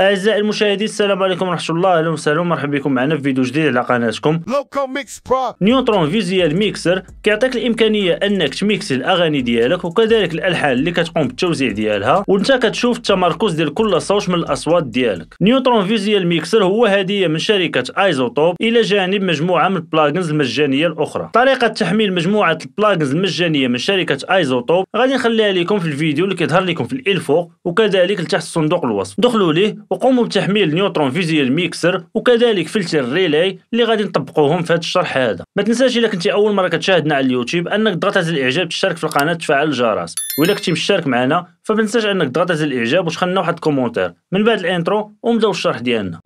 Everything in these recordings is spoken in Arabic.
أعزائي المشاهدين السلام عليكم ورحمة الله، أهلا وسهلا ومرحبا بكم معنا في فيديو جديد على قناتكم. نيوترون فيزيال ميكسر كيعطيك الإمكانية أنك تميكسي الأغاني ديالك وكذلك الألحان اللي كتقوم بالتوزيع ديالها، وأنت كتشوف التمركز ديال كل صوت من الأصوات ديالك. نيوترون فيزيال ميكسر هو هدية من شركة ايزوتوب إلى جانب مجموعة من البلاجنز المجانية الأخرى. طريقة تحميل مجموعة البلاجنز المجانية من شركة ايزوتوب غادي نخليها لكم في الفيديو اللي كيظهر لكم في الفوق وكذلك لتحت صندوق الوصف. دخلوا ليه وقوموا بتحميل نيوترون فيزيال ميكسر وكذلك فلتر ريلاي اللي غادي نطبقوهم في هذا الشرح هذا. ما تنساش الا كنتي اول مره كتشاهدنا على اليوتيوب انك تضغط على الاعجاب، تشترك في القناه، تفعل الجرس، والا كنتي مشترك معنا فما تنساش انك تضغط على الاعجاب وتخلينا واحد الكومونتير. من بعد الانترو ونبداو الشرح ديالنا.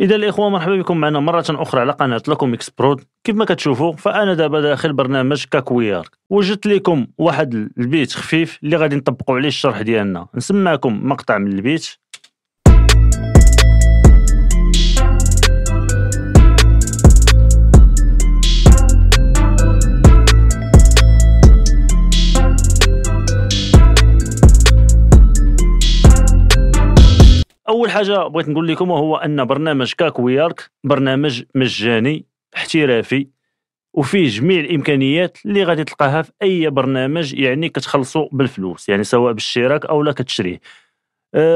اذا الاخوه مرحبا بكم معنا مره اخرى على قناه لوكو ميكس برو. كيف ما كتشوفوا فانا دابا داخل برنامج كاكويارك، وجدت لكم واحد البيت خفيف اللي غادي نطبقوا عليه الشرح ديالنا. نسمعكم مقطع من البيت. اول حاجه بغيت نقول لكم وهو ان برنامج كاكويارك برنامج مجاني احترافي وفيه جميع الامكانيات اللي غادي تلقاها في اي برنامج، يعني كتخلصوا بالفلوس، يعني سواء بالاشتراك او لا كتشريه.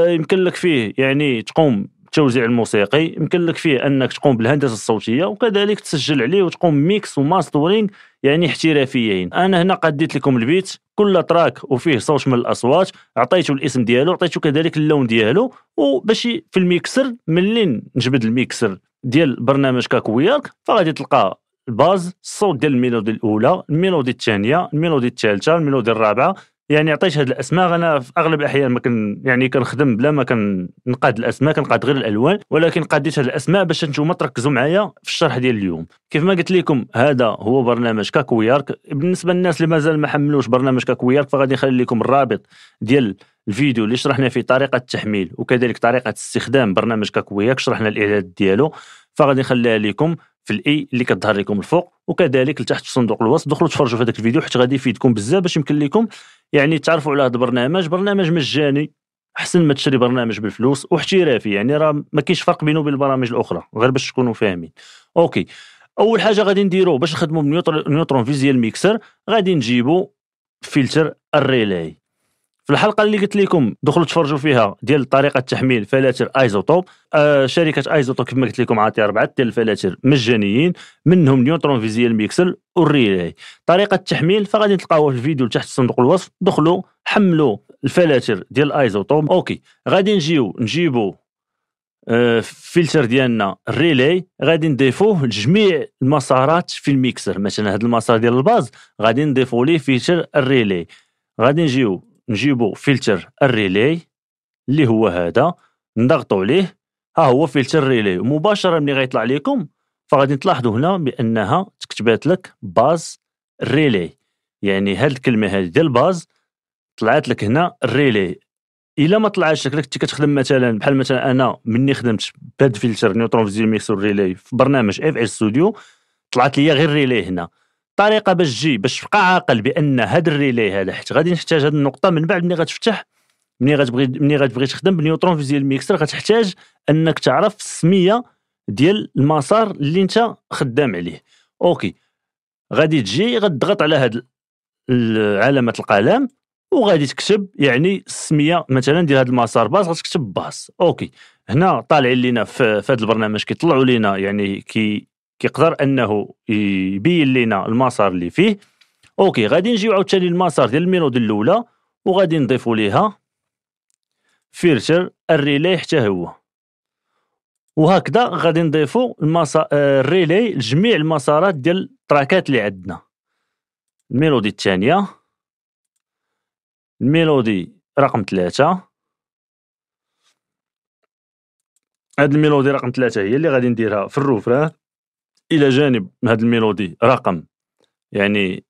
يمكن لك فيه يعني تقوم بالتوزيع الموسيقي، يمكن لك فيه انك تقوم بالهندسه الصوتيه وكذلك تسجل عليه وتقوم ميكس وماسترينغ يعني احترافيين. انا هنا قديت لكم البيت، كل تراك وفيه صوت من الاصوات، عطيته الاسم ديالو، عطيته كذلك اللون ديالو، وباش في الميكسر ملي نجبد الميكسر ديال برنامج كاكويارك فغادي تلقى الباز، الصوت ديال الميلودي الاولى، الميلودي الثانيه، الميلودي الثالثه، الميلودي الرابعه. يعني عطيت هاد الاسماء. انا في اغلب الاحيان ما كن يعني كنخدم بلا ما كنقاد الاسماء، كنقاد غير الالوان، ولكن قاديت هاد الاسماء باش نتوما تركزوا معايا في الشرح ديال اليوم. كيف ما قلت لكم هذا هو برنامج كاكويارك. بالنسبه للناس اللي مازال ما حملوش برنامج كاكويارك فغادي نخلي لكم الرابط ديال الفيديو اللي شرحنا فيه طريقه التحميل وكذلك طريقه استخدام برنامج كاكويارك، شرحنا الاعداد ديالو، فغادي نخليها لكم في الاي اللي كتظهر لكم الفوق وكذلك لتحت في صندوق الوصف. دخلوا تفرجوا في هذاك الفيديو حيت غادي يفيدكم بزاف باش يمكن لكم يعني تعرفوا على هذا البرنامج. برنامج مجاني، احسن ما تشري برنامج بالفلوس، واحترافي، يعني راه ما كاينش فرق بينه وبين البرامج الاخرى، غير باش تكونوا فاهمين. اوكي، اول حاجه غادي نديرو باش نخدموا بنيوترون فيزيال ميكسر غادي نجيبوا فلتر الريلاي. في الحلقه اللي قلت لكم دخلوا تفرجوا فيها ديال طريقه تحميل فلاتر ايزوتوب. شركه ايزوتوب كما قلت لكم عاطيه 4 ديال الفلاتر مجانيين، منهم نيوترون فيزيال ميكسر والريلاي. طريقه التحميل فغادي تلقاوها في الفيديو تحت صندوق الوصف، دخلوا حملوا الفلاتر ديال ايزوتوب. اوكي، غادي نجيبوا فلتر ديالنا الريلاي، غادي نضيفوه لجميع المسارات في الميكسر. مثلا هذا المسار ديال الباز غادي نضيفوا ليه فلتر الريلاي. غادي نجيبو فلتر الريلاي اللي هو هذا، نضغطوا عليه، ها هو فلتر ريلاي. مباشره ملي غيطلع لكم فغادي تلاحظوا هنا بانها تكتبات لك باز ريلاي، يعني هاد الكلمه هذه ديال باز طلعت لك هنا الريلاي. الا ما طلعش لك كنت كتخدم مثلا بحال مثلا انا مني خدمت بهاد فلتر نيوترون فيزيال ميكسر ريلاي في برنامج FL ستوديو طلعت لي غير ريلاي هنا. طريقه باش تبقى عاقل بان هاد الريلي هذا، حيت غادي نحتاج هاد النقطه من بعد ملي غتفتح، ملي غتبغي تخدم بنيوترون فيزيال ميكسر غتحتاج انك تعرف السميه ديال المسار اللي انت خدام عليه. اوكي، غادي تجي غتضغط على هاد علامه القلم وغادي تكتب يعني السميه مثلا ديال هاد المسار باص، غتكتب باص. اوكي، هنا طالعين لينا في هاد البرنامج كيطلعوا لينا يعني كيقدر انه يبين لنا المسار اللي فيه. اوكي، غادي نجيو عاوتاني المسار ديال الميلودي الاولى وغادي نضيفوا ليها فلتر الريلاي حتى هو، وهكذا غادي نضيفوا الريلاي لجميع المسارات ديال التراكات اللي عندنا. الميلودي الثانيه، الميلودي رقم 3، هاد الميلودي رقم 3 هي اللي غادي نديرها في الروفران الى جانب هاد الميلودي رقم يعني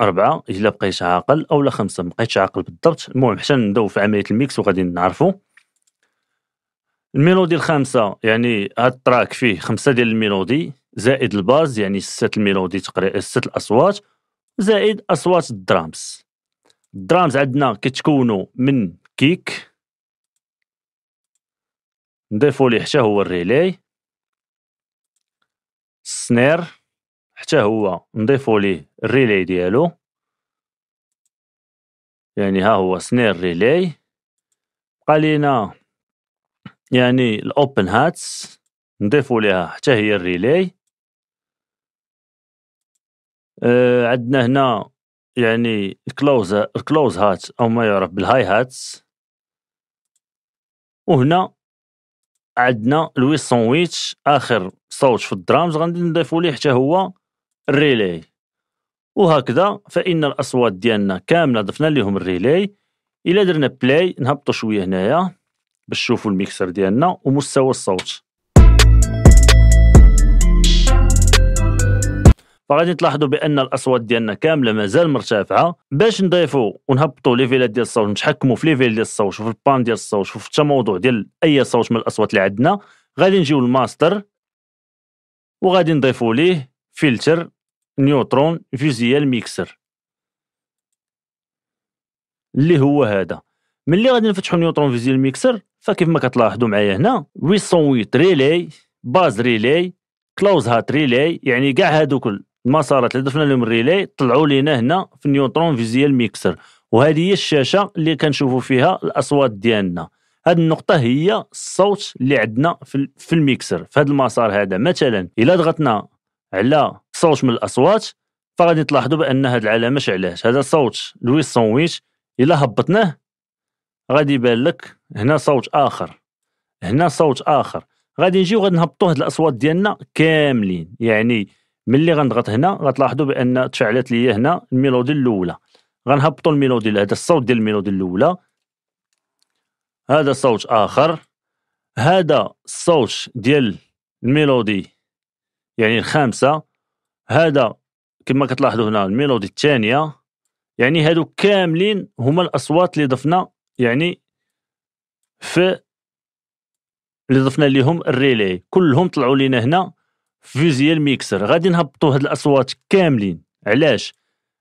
4 الا بقيت عاقل، اولا 5 مبقيتش عاقل بالضبط. المهم حتى نبداو في عمليه الميكس وغادي نعرفوا الميلودي الخامسه، يعني هاد التراك فيه 5 ديال الميلودي زائد الباز، يعني 6 الميلودي تقريبا 6 الاصوات، زائد أصوات الدرامز. الدرامز عندنا كتكونوا من كيك، نضيفوا ليه حتى هو الريلاي، السنير حتى هو نضيفوا ليه الريلاي ديالو، يعني ها هو سنير ريلاي. بقى لينا يعني الاوبن هاتس نضيفوا ليها حتى هي الريلاي. عندنا هنا يعني الكلوز هات او ما يعرف بالهاي هاتس، وهنا عندنا لويس سونويتش اخر صوت في الدرامز غادي نضيفوا ليه حتى هو الريلاي. وهكذا فان الاصوات ديالنا كامله ضفنا لهم الريلاي. الا درنا بلاي نهبطوا شويه هنايا باش تشوفوا الميكسر ديالنا ومستوى الصوت، فغادي تلاحظوا بان الاصوات ديالنا كامله مازال مرتفعه. باش نضيفوا ونهبطوا ليفيلات ديال الصوت، نتحكموا في ليفيل ديال الصوت وفي البان ديال الصوت وفي التموضع ديال اي صوت من الاصوات اللي عندنا، غادي نجيو للماستر وغادي نضيفوا ليه فلتر نيوترون فيزيال ميكسر اللي هو هذا. ملي غادي نفتحوا نيوترون فيزيال ميكسر فكيف ما كتلاحظوا معايا هنا 808 ريلي، باز ريلي، كلوز هات ريلي، يعني كاع هادوك المسارات اللي ضفنا لهم الريلي طلعوا لينا هنا في نيوترون فيزيال ميكسر. وهذه هي الشاشه اللي كنشوفوا فيها الاصوات ديالنا. هاد النقطه هي الصوت اللي عندنا في الميكسر في هذا المسار هذا. مثلا الا ضغطنا على صوت من الاصوات فغادي تلاحظوا بان هاد العلامه شعلات، هذا صوت لويس سونويتش. الا هبطناه غادي يبان لك هنا صوت اخر، هنا صوت اخر. غادي نجيو غادي نهبطوا هاد الاصوات ديالنا كاملين، يعني ملي غنضغط هنا غتلاحظوا بان تفعلت لي هنا الميلودي الاولى. غنهبطوا الميلودي، هذا الصوت ديال الميلودي الاولى، هذا صوت اخر، هذا الصوت ديال الميلودي يعني الخامسه، هذا كما كتلاحظوا هنا الميلودي الثانيه. يعني هادو كاملين هما الاصوات اللي ضفنا يعني في اللي ضفنا ليهم الريلي، كلهم طلعوا لينا هنا في فيزيال ميكسر. غادي نهبطوا هاد الاصوات كاملين. علاش؟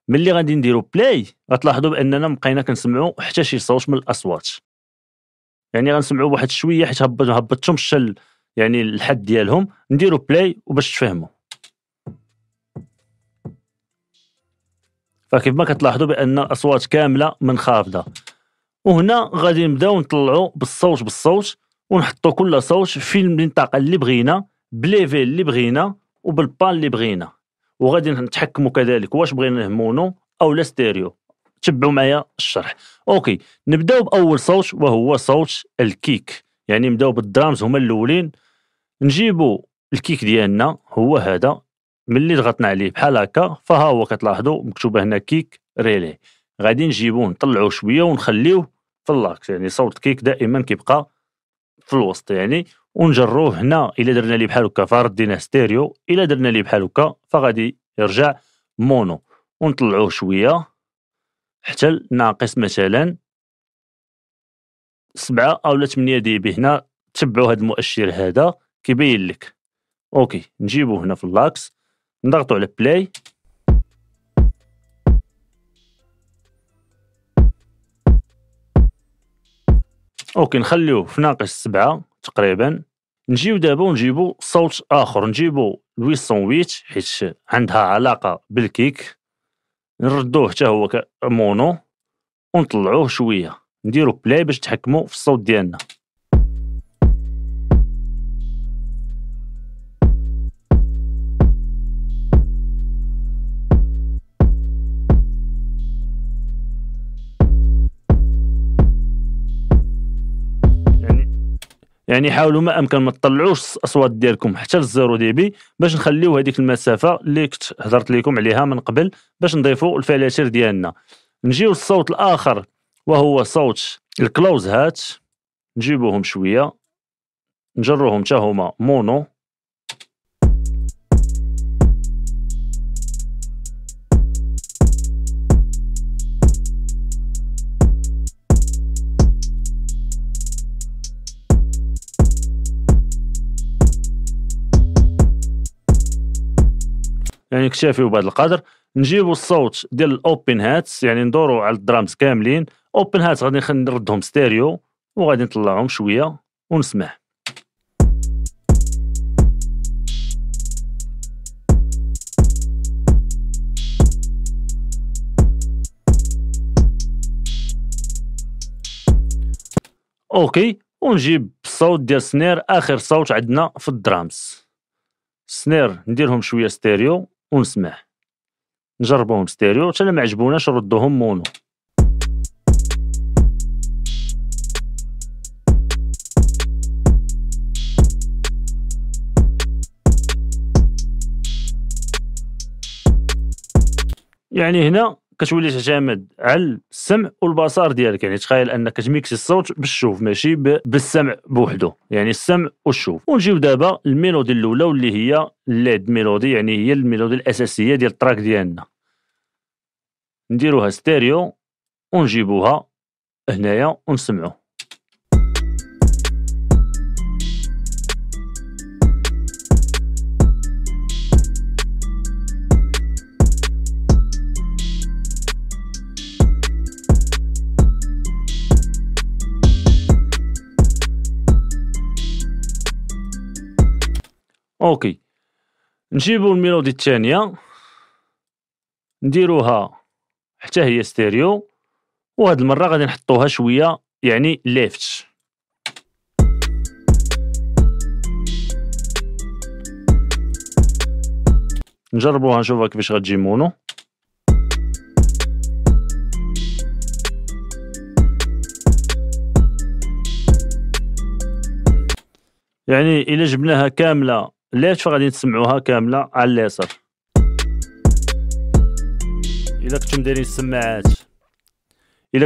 ملي غادي نديرو بلاي غتلاحظوا باننا بقينا كنسمعوا حتى شي صوت من الاصوات، يعني غنسمعوا واحد شويه حيت هبطتهم شل يعني الحد ديالهم. نديرو بلاي وباش تفهموا، فكيف ما كتلاحظوا بان الاصوات كامله منخفضه. وهنا غادي نبداو نطلعوا بالصوت ونحطوا كل صوت في المنطقه اللي بغينا، بليفيل اللي بغينا وبالبان اللي بغينا. وغادي نتحكموا كذلك واش بغينا مونو او لا ستيريو. تبعوا معايا الشرح. اوكي، نبداو باول صوت وهو صوت الكيك، يعني نبداو بالدرامز هما الاولين. نجيبوا الكيك ديالنا هو هذا، ملي ضغطنا عليه بحال هكا فها هو كتلاحظوا مكتوبه هنا كيك ريلي. غادي نجيبوه نطلعوه شويه ونخليوه في اللاكس، يعني صوت الكيك دائما كيبقى في الوسط يعني. ونجروه هنا، الا درنا ليه بحال هكا فرديناه ستيريو، الا درنا ليه بحال هكا فغادي يرجع مونو. ونطلعوه شويه حتى الناقص مثلا 7 او 8 دي بي. هنا تبعوا هذا المؤشر هذا كيبين لك. اوكي، نجيبوه هنا في اللاكس، نضغطوا على بلاي. اوكي، نخليوه في ناقص 7 تقريبا. نجيو دابا ونجيبو صوت اخر، نجيبو لويس سونويتش حيت عندها علاقه بالكيك. نردوه حتى هو مونو ونطلعوه شويه، نديرو بلاي باش تحكموا في الصوت ديالنا. يعني حاولوا ما امكن ما تطلعوش الاصوات ديالكم حتى للزيرو دي بي باش نخليو هذيك المسافه اللي كنت هضرت لكم عليها من قبل باش نضيفوا الفلاتر ديالنا. نجيو للصوت الاخر وهو صوت الكلوز هات، نجيبوهم شويه نجروهم حتى هما مونو. يعني اكتفيوا بهذا القدر. نجيبوا الصوت ديال الاوبن هاتس، يعني ندوروا على الدرامز كاملين. اوبن هاتس غادي نردهم ستيريو وغادي نطلعهم شويه ونسمع. اوكي، ونجيب الصوت ديال سنير، اخر صوت عندنا في الدرامز. سنير نديرهم شويه ستيريو ونسمع، نجربوهم ستيريو حتى ما عجبوناش نردوهم مونو. يعني هنا كتولي تعتمد على السمع والبصر ديالك، يعني تخيل انك كتميكسي الصوت بالشوف ماشي بالسمع بوحدو، يعني السمع والشوف. ونجيو دابا الميلودي الاولى واللي هي الليد ميلودي، يعني هي الميلودي الاساسيه ديال التراك ديالنا، نديروها ستيريو ونجيبوها هنايا ونسمعو. اوكي، نجيبو الميلودي الثانيه نديروها حتى هي ستيريو، وهاد المره غادي نحطوها شويه يعني ليفت. نجربوها نشوفها كيفاش غتجي مونو. يعني الا جبناها كامله ليفت فغادي نسمعوها كامله على اليسار. الا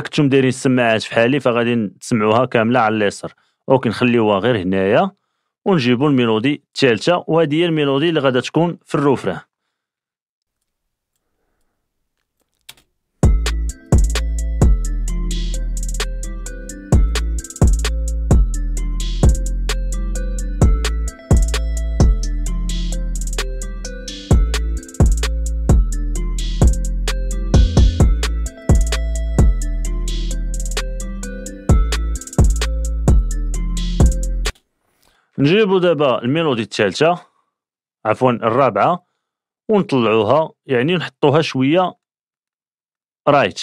كنتم دايرين السماعات فحالي فغادي تسمعوها كامله على اليسار. اوكي، نخليوها غير هنايا ونجيبو الميلودي الثالثه، وهذه هي الميلودي اللي غادا تكون في الروفره. نجيبو دابا الميلودي الثالثه، عفوا الرابعه، ونطلعوها يعني نحطوها شويه رايت.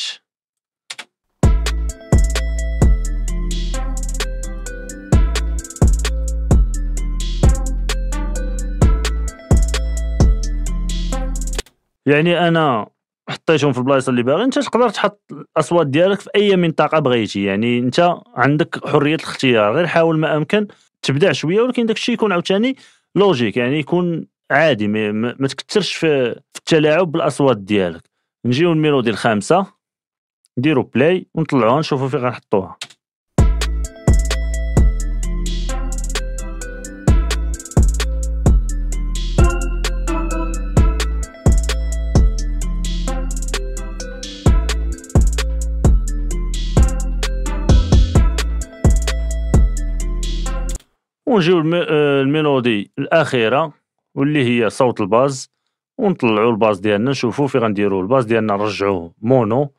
يعني انا حطيتهم في البلايص اللي باغي، انت تقدر تحط الاصوات ديالك في اي منطقه بغيتي، يعني انت عندك حريه الاختيار. غير حاول ما امكن تبدع شويه، ولكن داكشي يكون عاوتاني لوجيك، يعني يكون عادي، ما تكثرش في التلاعب بالاصوات ديالك. نجيو الميلودي الخامسه، نديرو بلاي ونطلعوها نشوفو فين غنحطوها. ونجيو الميلودي الاخيره واللي هي صوت الباز، ونطلعوا الباز ديالنا، نشوفوا فين غنديروا الباز ديالنا، نرجعوه مونو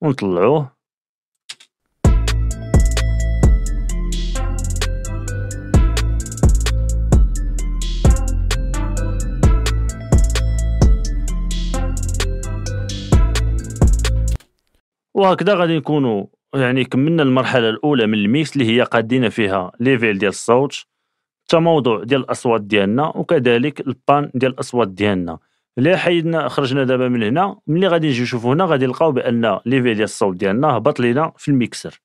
ونطلعوه. وهكذا غادي نكونوا يعني كملنا المرحله الاولى من الميكس اللي هي قادينا فيها ليفيل ديال الصوت، تموضع ديال الاصوات ديالنا، وكذلك البان ديال الاصوات ديالنا. اللي حيدنا خرجنا دابا من هنا، ملي غادي نجيو نشوفو هنا غادي نلقاو بان ليفيل ديال الصوت ديالنا هبط لينا في الميكسر.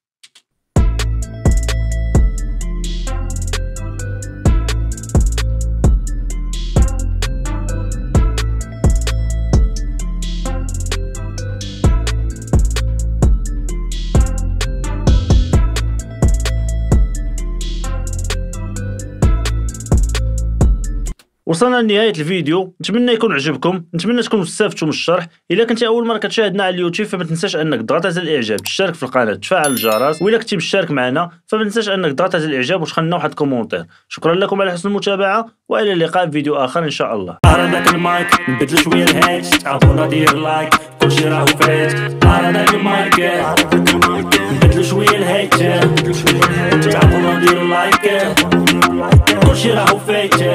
وصلنا لنهايه الفيديو، نتمنى يكون عجبكم، نتمنى تكونوا استفدتوا من الشرح. الا كنت اول مره كتشاهدنا على اليوتيوب فما تنساش انك تضغط على الاعجاب، تشترك في القناه، تفعل الجرس، والا كنتي مشترك معنا فما تنساش انك تضغط على الاعجاب وتخلينا واحد الكومونتير. شكرا لكم على حسن المتابعه، والى اللقاء في فيديو اخر ان شاء الله. داك المايك نبدل شويه الهاتش، تعرفونا دير لايك كلشي راهو فات. داك المايك نبدل شويه الهاتش، تعرفونا دير لايك كلشي راهو فات.